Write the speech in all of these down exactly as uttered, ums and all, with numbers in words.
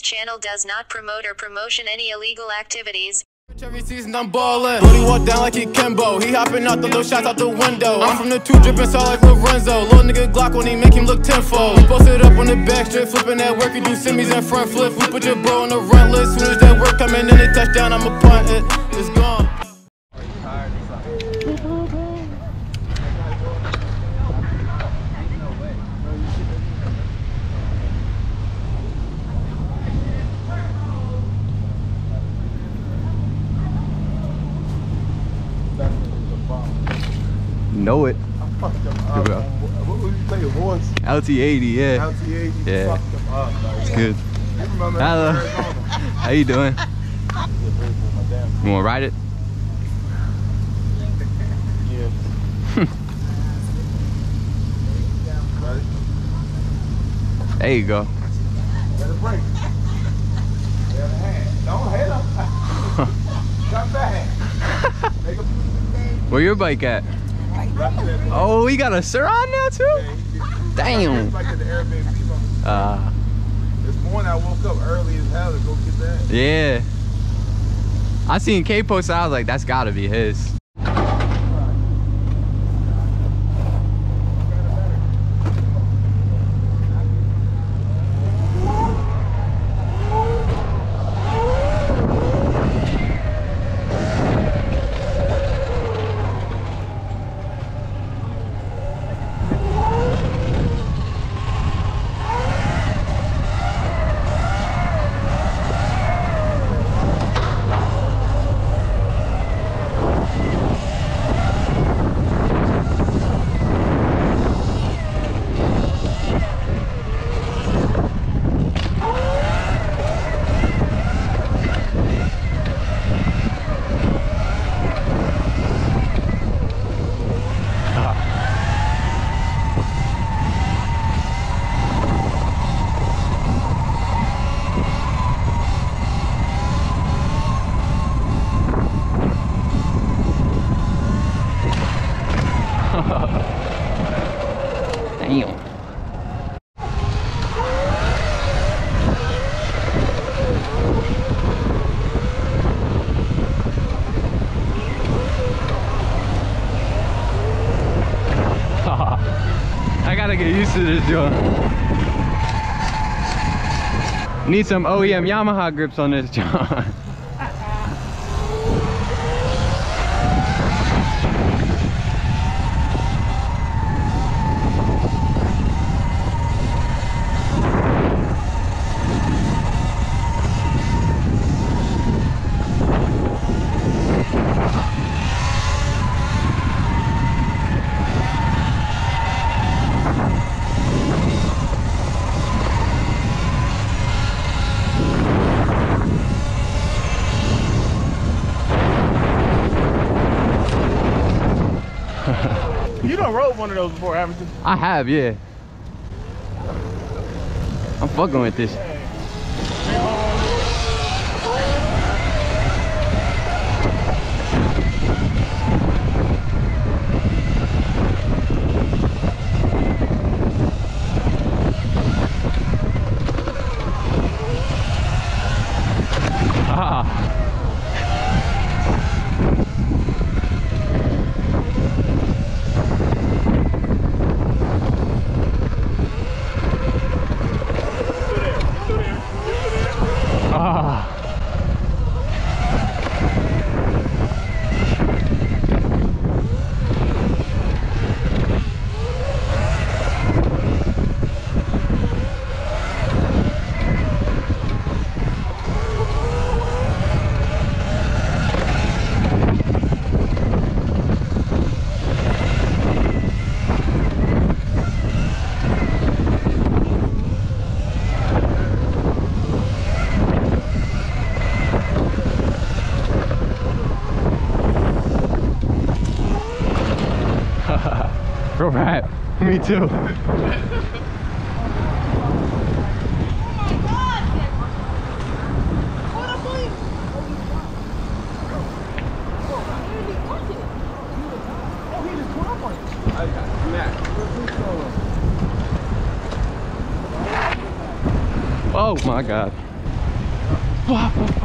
This channel does not promote or promotion any illegal activities. Every season I'm ballin'. Booty walk down like he Kimbo. He hopping out the little shots out the window. I'm from the two drippin' saw like Lorenzo. Little nigga Glock when he make him look tenfold. We busted up on the back strip, flippin' that work. You do semis and front flip. We put your bro on the run list. Soon as that work comin' in and touchdown, I'ma punt it. It's gone. Are you tired? Know it. I fucked them up. Up. What was you playing? Voice? L T eighty, yeah. L T eighty, yeah. Fucked them up. Like, it's good. You remember Hello. How you doing? You want to ride it? Yes. There you go. Better break. Better hand. Don't hit him. Come back. Where your bike at? Oh, we got a Suran now too? Damn. Uh, this morning I woke up early as hell to go get that. Yeah. I seen K-Post, I was like, that's gotta be his. I gotta get used to this joint. Need some O E M Yamaha grips on this joint. You done rode one of those before, haven't you? I have, yeah. I'm fucking with this. Real rap. Me too. Oh my God. Oh my God. Wow, wow, wow.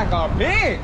Like a pig.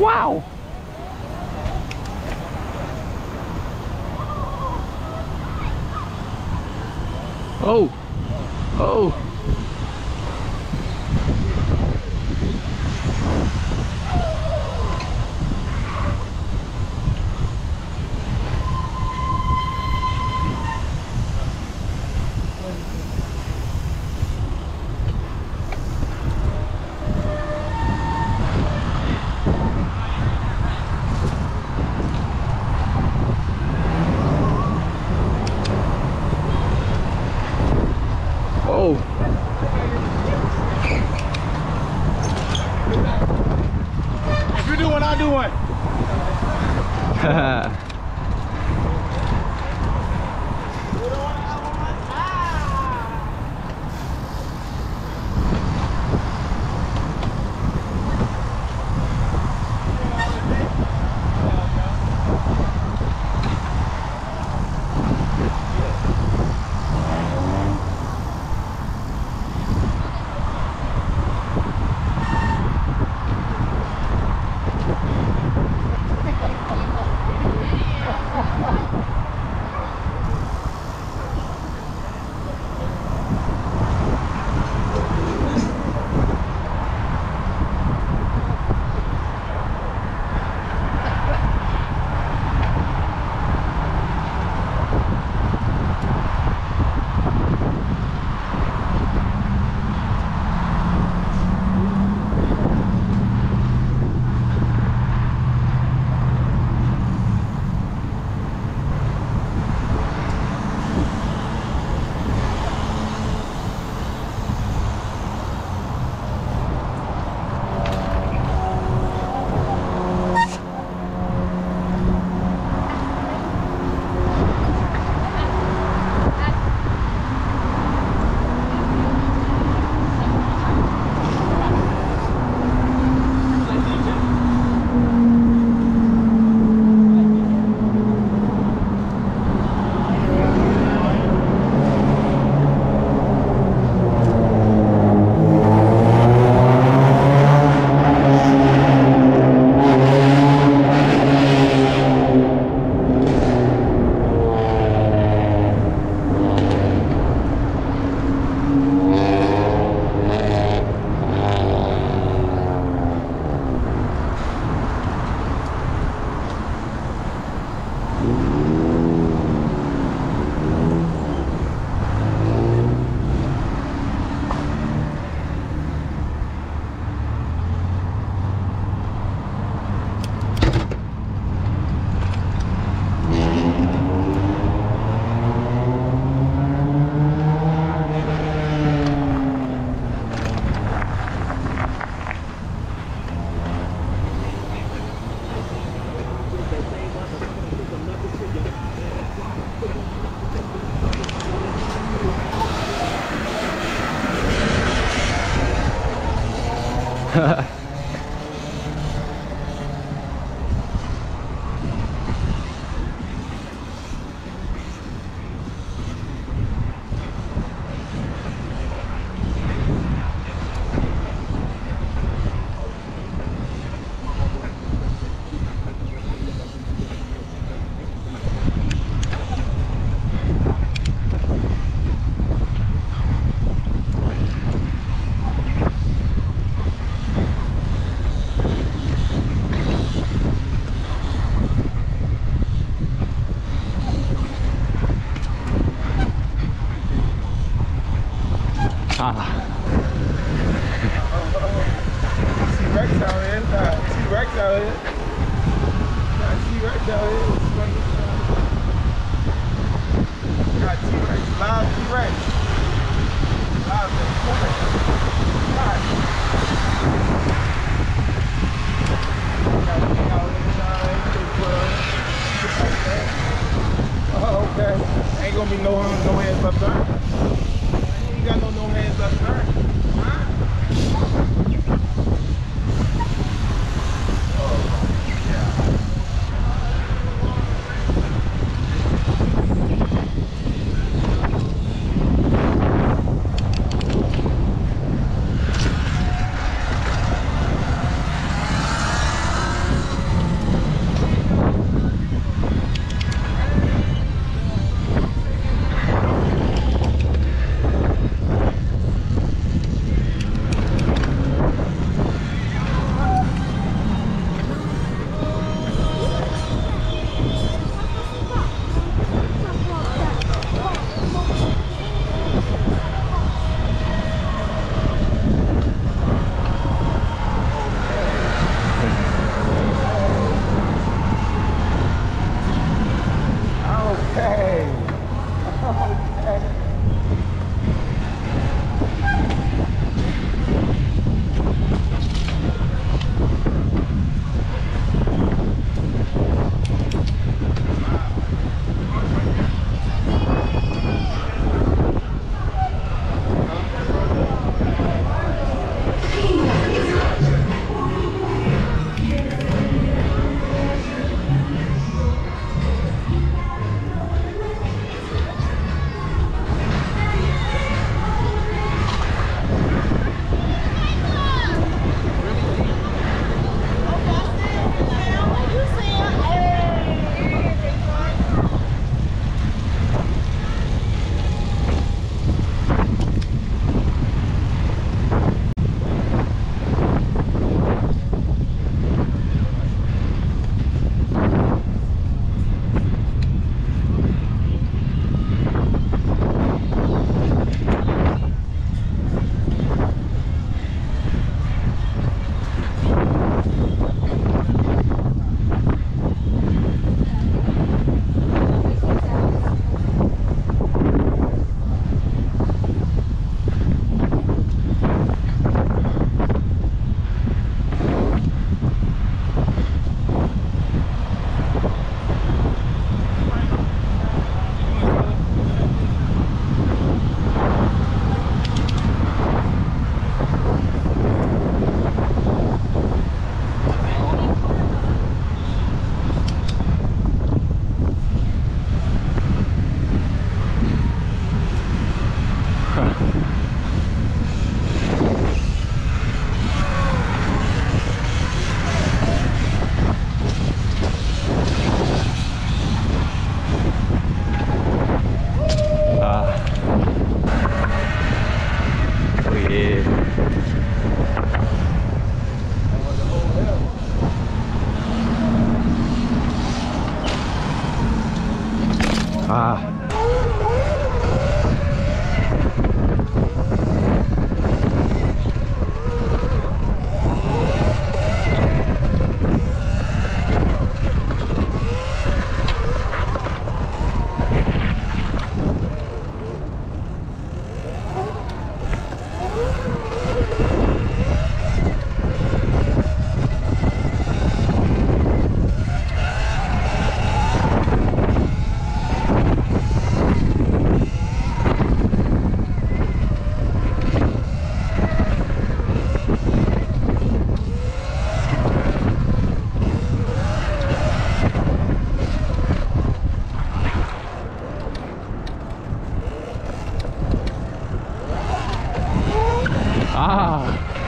Wow! Oh! Oh! T-Rex out here. T-Rex out here. T-Rex out here. Got T-Rex. Live T-Rex. Live T-Rex. Oh, okay. Ain't gonna be no no hands up there. Ain't got no no hands up there.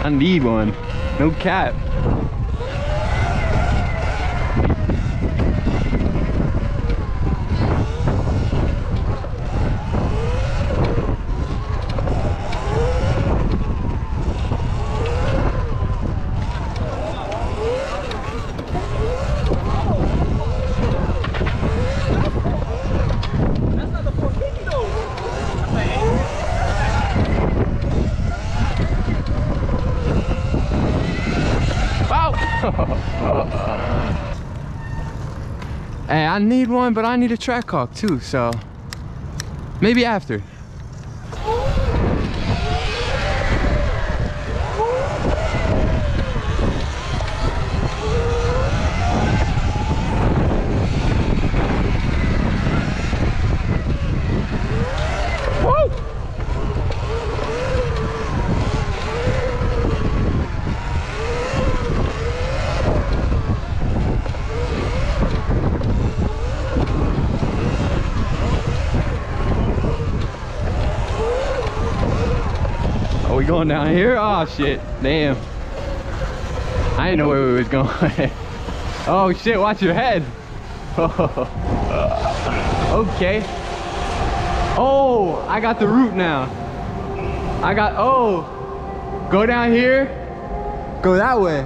I need one, no cap. That's not the four fifty though. Hey, I need one, but I need a track hawk too, so maybe after. We going down here? Oh shit, damn. I didn't know where we was going. Oh shit, watch your head. Okay. Oh, I got the route now. I got, oh. Go down here. Go that way.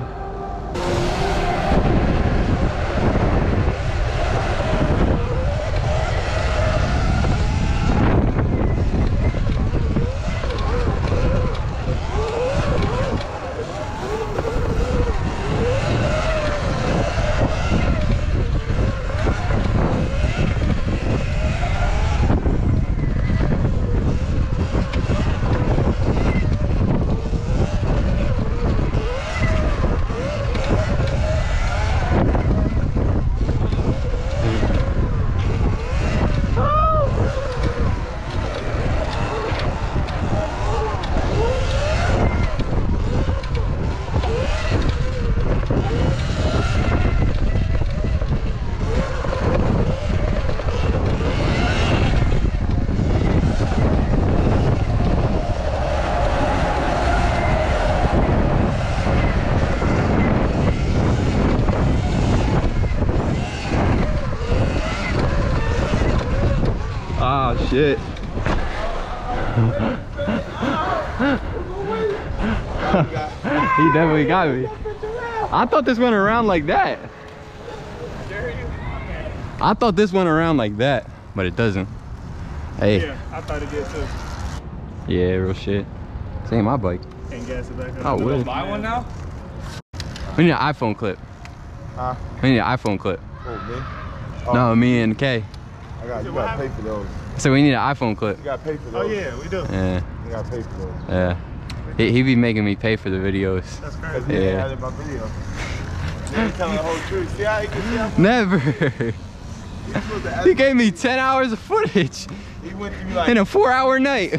Shit. He definitely got me. I thought this went around like that. I thought this went around like that, but it doesn't. Hey. Yeah, I thought it did too. Yeah, real shit. This ain't my bike. Can't gas it back up. I will. Buy one now? We need an iPhone clip. Huh? We need an iPhone clip. Oh, me? Oh. No, me and K. I got, you gotta pay for those. So we need an iPhone clip. You gotta pay for those. Oh yeah, we do. Yeah. You gotta pay for those. Yeah. He, he be making me pay for the videos. That's crazy. Yeah. He didn't have it in my video. He was telling the whole truth. See how he could tell? Never. He, he gave me ten hours of footage. He went through like in a four hour night.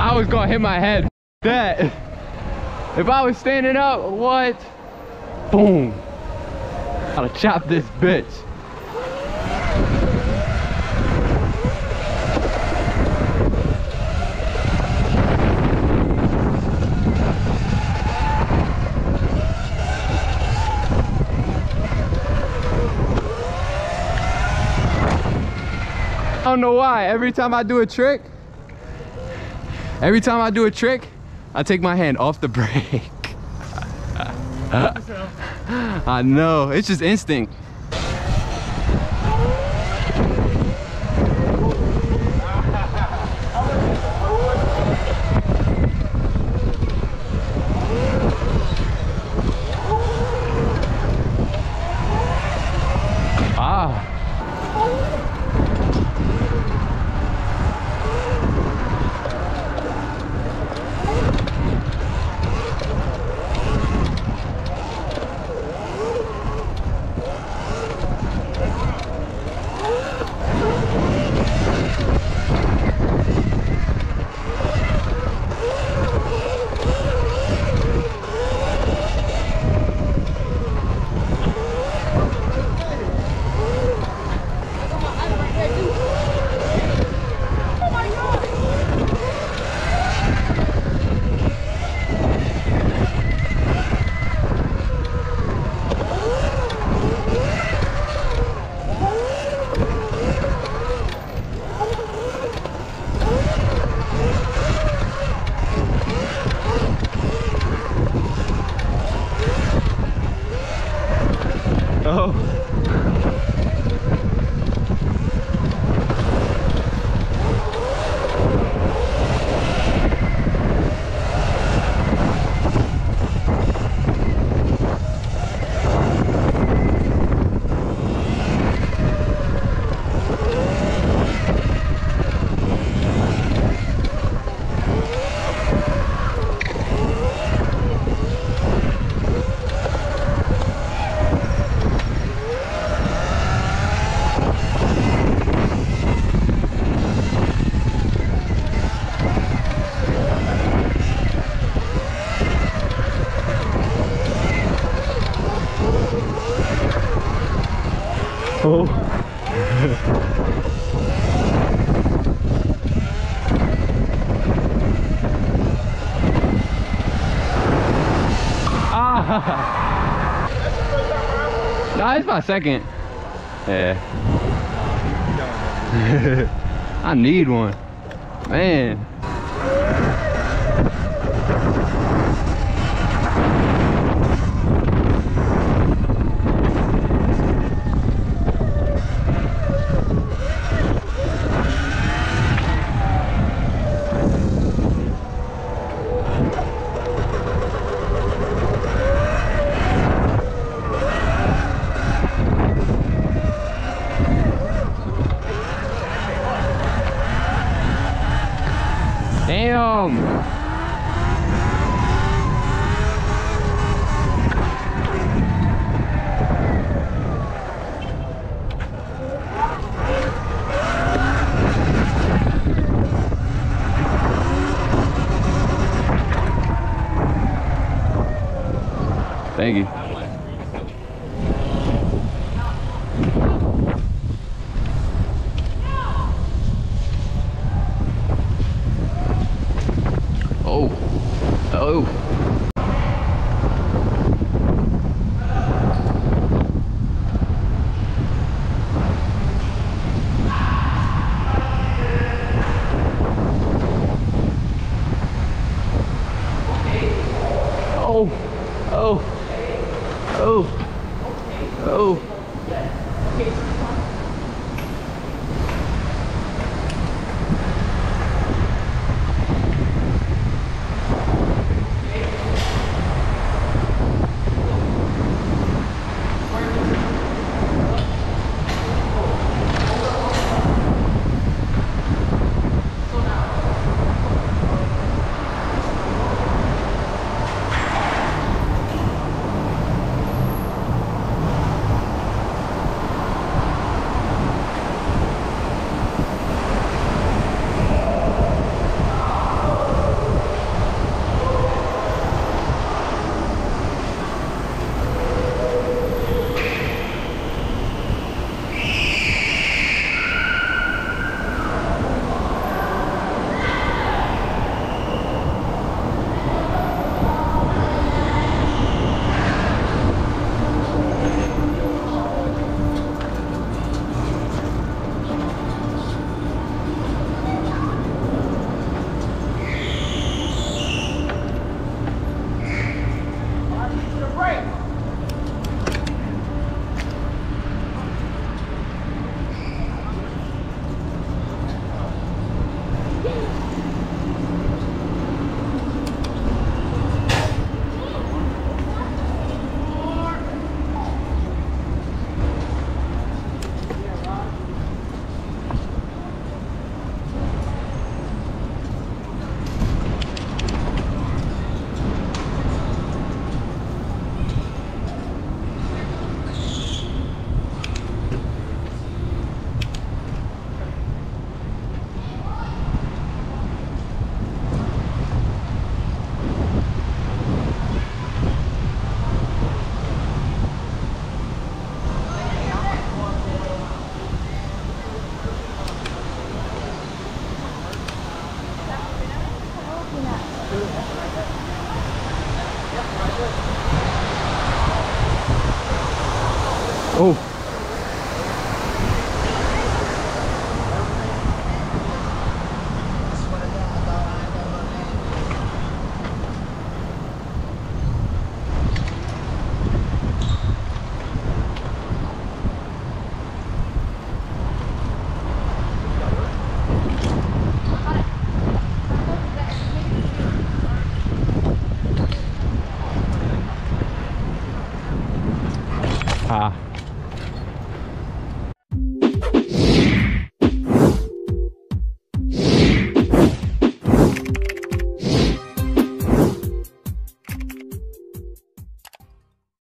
I was gonna hit my head. That if I was standing up, what? Boom! Gotta chop this bitch. I don't know why. Every time I do a trick. Every time I do a trick, I take my hand off the brake. I know, it's just instinct. That's my second. Yeah. I need one. Man. Thank you. Oh. Oh. Ah.